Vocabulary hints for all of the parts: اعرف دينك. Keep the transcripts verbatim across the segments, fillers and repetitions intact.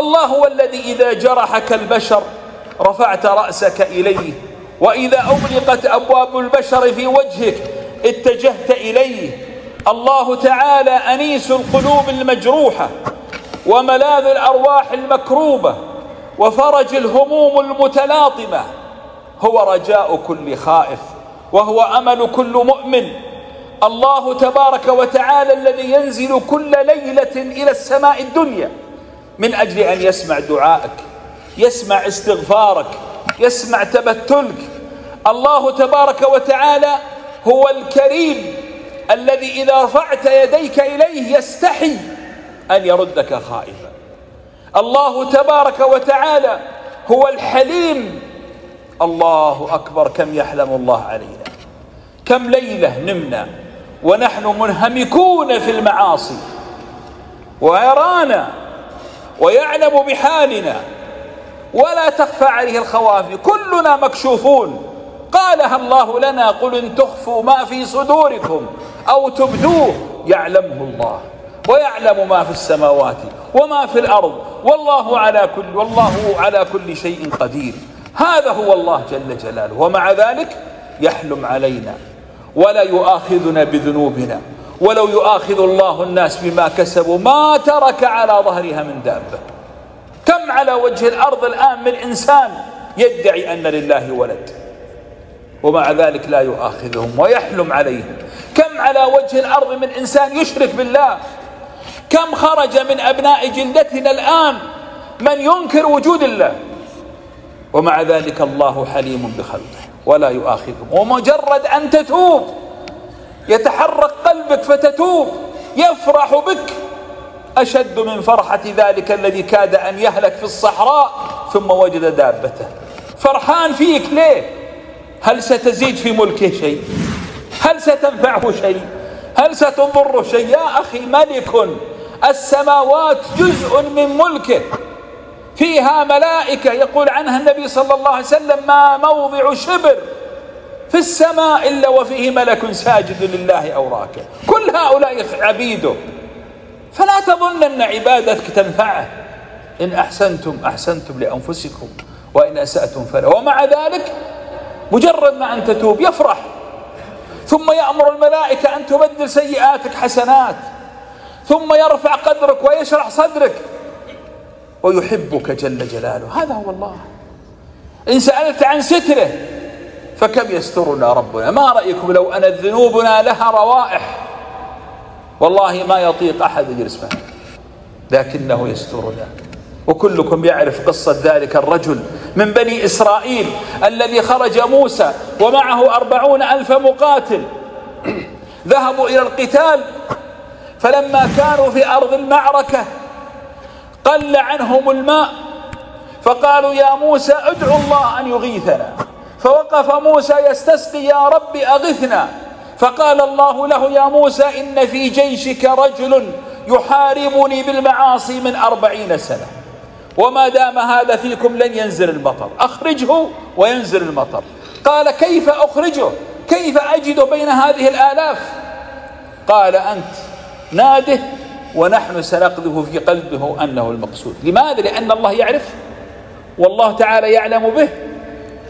الله هو الذي إذا جرحك البشر رفعت رأسك إليه، وإذا أغلقت أبواب البشر في وجهك اتجهت إليه. الله تعالى أنيس القلوب المجروحة، وملاذ الأرواح المكروبة، وفرج الهموم المتلاطمة. هو رجاء كل خائف، وهو أمل كل مؤمن. الله تبارك وتعالى الذي ينزل كل ليلة إلى السماء الدنيا من أجل أن يسمع دعائك، يسمع استغفارك، يسمع تبتلك. الله تبارك وتعالى هو الكريم الذي إذا رفعت يديك إليه يستحي أن يردك خائفا. الله تبارك وتعالى هو الحليم. الله أكبر، كم يحلم الله علينا، كم ليلة نمنا ونحن منهمكون في المعاصي، ويرانا ويعلم بحالنا ولا تخفى عليه الخوافي، كلنا مكشوفون. قالها الله لنا: قل إن تخفوا ما في صدوركم أو تبدوه يعلمه الله ويعلم ما في السماوات وما في الأرض والله على كل والله على كل شيء قدير. هذا هو الله جل جلاله، ومع ذلك يحلم علينا ولا يؤاخذنا بذنوبنا. ولو يؤاخذ الله الناس بما كسبوا ما ترك على ظهرها من دابة. كم على وجه الأرض الآن من إنسان يدعي أن لله ولد ومع ذلك لا يؤاخذهم ويحلم عليهم. كم على وجه الأرض من إنسان يشرك بالله. كم خرج من أبناء جلدتنا الآن من ينكر وجود الله، ومع ذلك الله حليم بخلقه ولا يؤاخذهم. ومجرد أن تتوب يتحرك قلبك فتتوب، يفرح بك أشد من فرحة ذلك الذي كاد أن يهلك في الصحراء ثم وجد دابته. فرحان فيك ليه؟ هل ستزيد في ملكه شيء؟ هل ستنفعه شيء؟ هل ستضره شيء؟ يا أخي، ملك السماوات جزء من ملكه، فيها ملائكة يقول عنها النبي صلى الله عليه وسلم: ما موضع شبر في السماء إلا وفيه ملك ساجد لله أو راكع. كل هؤلاء عبيده، فلا تظن أن عبادتك تنفعه. إن أحسنتم أحسنتم لأنفسكم وإن أسأتم فلها. ومع ذلك مجرد ما أن تتوب يفرح، ثم يأمر الملائكة أن تبدل سيئاتك حسنات، ثم يرفع قدرك ويشرح صدرك ويحبك جل جلاله. هذا هو الله. إن سألت عن ستره فكم يسترنا ربنا. ما رأيكم لو أن ذنوبنا لها روائح؟ والله ما يطيق أحد يجلس معنا، لكنه يسترنا. وكلكم يعرف قصة ذلك الرجل من بني إسرائيل الذي خرج موسى ومعه أربعون ألف مقاتل، ذهبوا إلى القتال. فلما كانوا في أرض المعركة قل عنهم الماء، فقالوا: يا موسى ادعو الله أن يغيثنا. فوقف موسى يستسقي: يا رب أغثنا. فقال الله له: يا موسى إن في جيشك رجل يحاربني بالمعاصي من أربعين سنة، وما دام هذا فيكم لن ينزل المطر، أخرجه وينزل المطر. قال: كيف أخرجه؟ كيف أجد بين هذه الآلاف؟ قال: أنت ناده ونحن سنقذف في قلبه أنه المقصود. لماذا؟ لأن الله يعرف، والله تعالى يعلم به،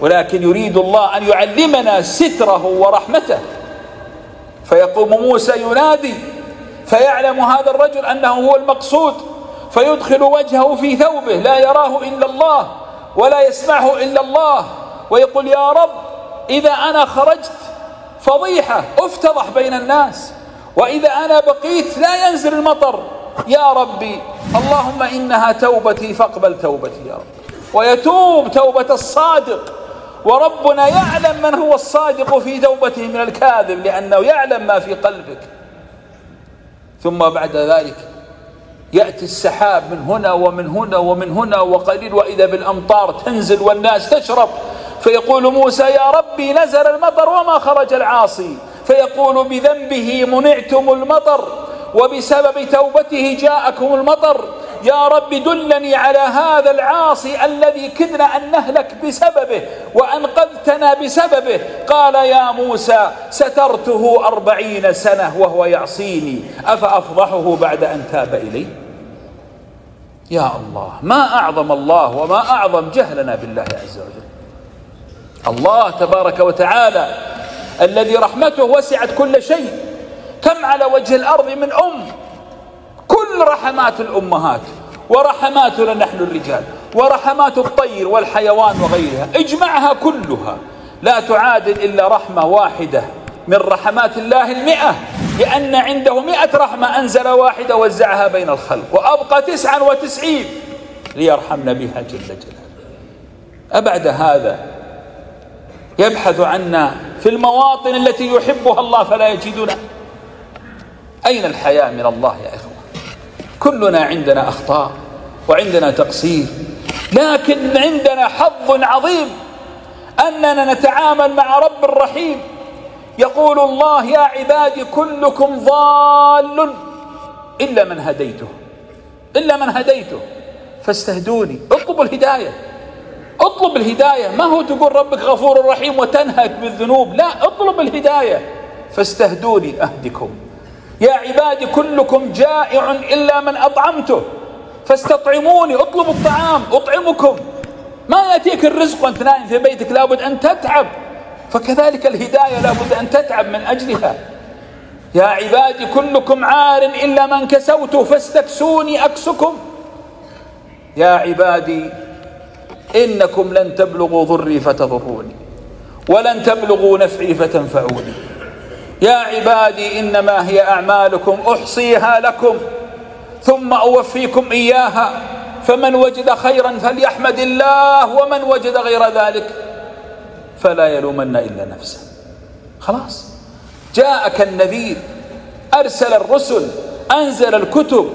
ولكن يريد الله أن يعلمنا ستره ورحمته. فيقوم موسى ينادي، فيعلم هذا الرجل أنه هو المقصود، فيدخل وجهه في ثوبه، لا يراه إلا الله ولا يسمعه إلا الله، ويقول: يا رب إذا أنا خرجت فضيحة افتضح بين الناس، وإذا أنا بقيت لا ينزل المطر. يا ربي اللهم إنها توبتي فاقبل توبتي يا رب. ويتوب توبة الصادق، وربنا يعلم من هو الصادق في توبته من الكاذب، لأنه يعلم ما في قلبك. ثم بعد ذلك يأتي السحاب من هنا ومن هنا ومن هنا وقليل، وإذا بالأمطار تنزل والناس تشرب. فيقول موسى: يا ربي نزل المطر وما خرج العاصي. فيقول: بذنبه منعتم المطر وبسبب توبته جاءكم المطر. يا رب دلني على هذا العاصي الذي كدنا أن نهلك بسببه وأنقذتنا بسببه. قال: يا موسى سترته أربعين سنة وهو يعصيني، أفأفضحه بعد أن تاب إلي؟ يا الله، ما أعظم الله وما أعظم جهلنا بالله عز وجل. الله تبارك وتعالى الذي رحمته وسعت كل شيء، كم على وجه الأرض من أم، كل رحمات الأمهات ورحماتنا نحن الرجال ورحمات الطير والحيوان وغيرها اجمعها كلها لا تعادل إلا رحمة واحدة من رحمات الله المئة، لأن عنده مئة رحمة أنزل واحدة وزعها بين الخلق وأبقى تسعا وتسعين ليرحمنا بها جل جلاله. أبعد هذا يبحث عنا في المواطن التي يحبها الله فلا يجدنا. أين الحياء من الله يا إخوان؟ كلنا عندنا أخطاء وعندنا تقصير، لكن عندنا حظ عظيم أننا نتعامل مع رب الرحيم. يقول الله يا عبادي كلكم ضال إلا من هديته، إلا من هديته فاستهدوني. اطلب الهداية، اطلب الهداية، ما هو تقول ربك غفور رحيم وتنهك بالذنوب، لا، اطلب الهداية فاستهدوني أهدكم. يا عبادي كلكم جائع إلا من أطعمته فاستطعموني، اطلبوا الطعام أطعمكم. ما يأتيك الرزق وأنت نائم في بيتك، لابد أن تتعب، فكذلك الهداية لابد أن تتعب من أجلها. يا عبادي كلكم عار إلا من كسوته فاستكسوني أكسكم. يا عبادي إنكم لن تبلغوا ضري فتضروني ولن تبلغوا نفعي فتنفعوني. يا عبادي إنما هي أعمالكم أحصيها لكم ثم أوفيكم إياها، فمن وجد خيرا فليحمد الله ومن وجد غير ذلك فلا يلومن إلا نفسه. خلاص، جاءك النذير، أرسل الرسل، أنزل الكتب،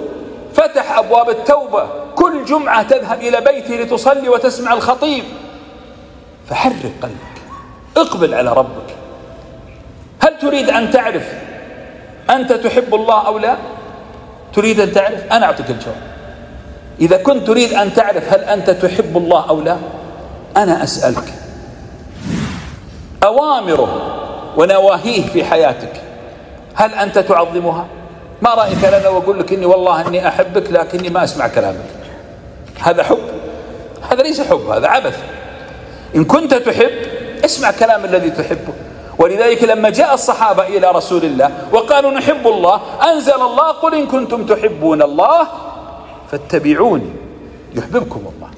فتح أبواب التوبة، كل جمعة تذهب إلى بيته لتصلي وتسمع الخطيب. فحرك قلبك، اقبل على ربك. هل تريد أن تعرف أنت تحب الله أو لا؟ تريد أن تعرف؟ أنا أعطيك الجواب. إذا كنت تريد أن تعرف هل أنت تحب الله أو لا، أنا أسألك أوامره ونواهيه في حياتك هل أنت تعظمها؟ ما رأيك أنا لو أقول لك إني والله إني أحبك لكني ما أسمع كلامك؟ هذا حب؟ هذا ليس حب، هذا عبث. إن كنت تحب اسمع كلام الذي تحبه. ولذلك لما جاء الصحابة إلى رسول الله وقالوا نحب الله، أنزل الله قل إن كنتم تحبون الله فاتبعوني يحببكم الله.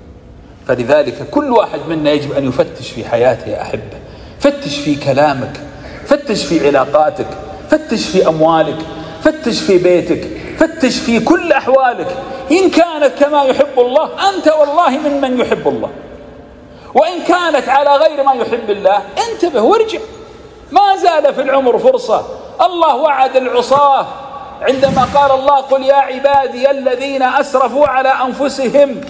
فلذلك كل واحد منا يجب أن يفتش في حياته يا أحبه. فتش في كلامك، فتش في علاقاتك، فتش في أموالك، فتش في بيتك، فتش في كل أحوالك. إن كانت كما يحب الله أنت والله من من يحب الله، وإن كانت على غير ما يحب الله انتبه وارجع. ما زال في العمر فرصة. الله وعد العصاة عندما قال الله قل يا عبادي الذين أسرفوا على أنفسهم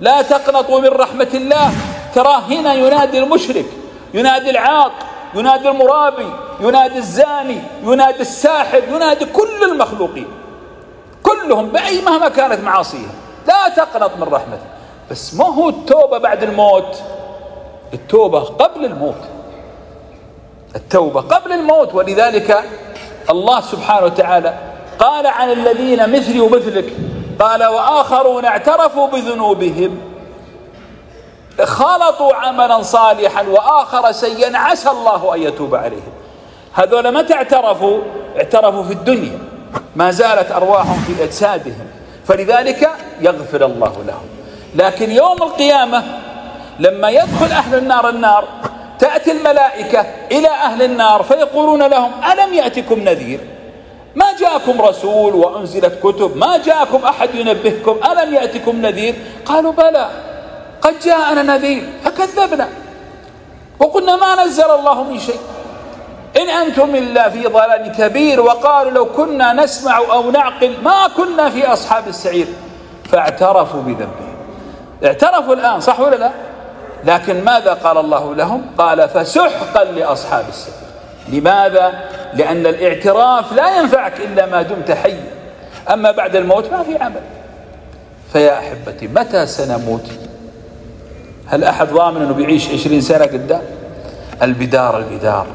لا تقنطوا من رحمة الله. ترى هنا ينادي المشرك، ينادي العاق، ينادي المرابي، ينادي الزاني، ينادي الساحر، ينادي كل المخلوقين كلهم بأي مهما كانت معاصيهم لا تقنط من رحمته. بس ما هو التوبة بعد الموت؟ التوبة قبل الموت، التوبة قبل الموت. ولذلك الله سبحانه وتعالى قال عن الذين مثلي ومثلك قال وآخرون اعترفوا بذنوبهم خلطوا عملا صالحا وآخر سيئا عسى الله أن يتوب عليهم. هذول متى اعترفوا؟ اعترفوا في الدنيا، ما زالت أرواحهم في أجسادهم، فلذلك يغفر الله لهم. لكن يوم القيامة لما يدخل أهل النار النار تأتي الملائكة إلى أهل النار فيقولون لهم ألم يأتكم نذير؟ ما جاءكم رسول وأنزلت كتب؟ ما جاءكم أحد ينبهكم؟ ألم يأتكم نذير؟ قالوا بلى قد جاءنا نذير فكذبنا وقلنا ما نزل الله من شيء إن أنتم إلا في ضلال كبير، وقالوا لو كنا نسمع أو نعقل ما كنا في أصحاب السعير. فاعترفوا بذنبهم، اعترفوا الآن صح ولا لا؟ لكن ماذا قال الله لهم؟ قال فسحقا لأصحاب السعير. لماذا؟ لأن الاعتراف لا ينفعك إلا ما دمت حيا، أما بعد الموت ما في عمل. فيا أحبتي متى سنموت؟ هل أحد ضامن أنه بيعيش عشرين سنة قدام؟ البدار البدار.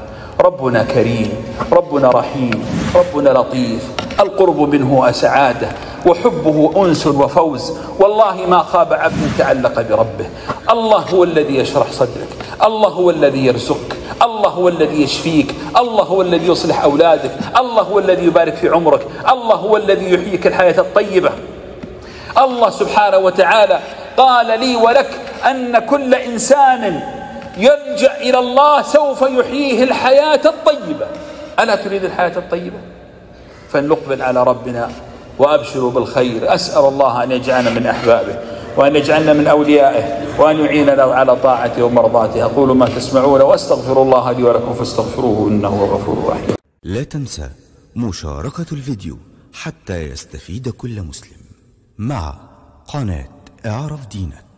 ربنا كريم، ربنا رحيم، ربنا لطيف، القرب منه سعادة، وحبه أنس وفوز. والله ما خاب عبد تعلق بربه. الله هو الذي يشرح صدرك، الله هو الذي يرزقك، الله هو الذي يشفيك، الله هو الذي يصلح أولادك، الله هو الذي يبارك في عمرك، الله هو الذي يحييك الحياة الطيبة. الله سبحانه وتعالى قال لي ولك أن كل إنسان يرجع إلى الله سوف يحييه الحياة الطيبة. ألا تريد الحياة الطيبة؟ فلنقبل على ربنا وأبشروا بالخير. أسأل الله أن يجعلنا من أحبابه، وأن يجعلنا من أوليائه، وأن يعيننا على طاعته ومرضاته. أقول ما تسمعون وأستغفر الله لي ولكم فاستغفروه إنه هو الغفور الرحيم. لا تنسى مشاركة الفيديو حتى يستفيد كل مسلم مع قناة اعرف دينك.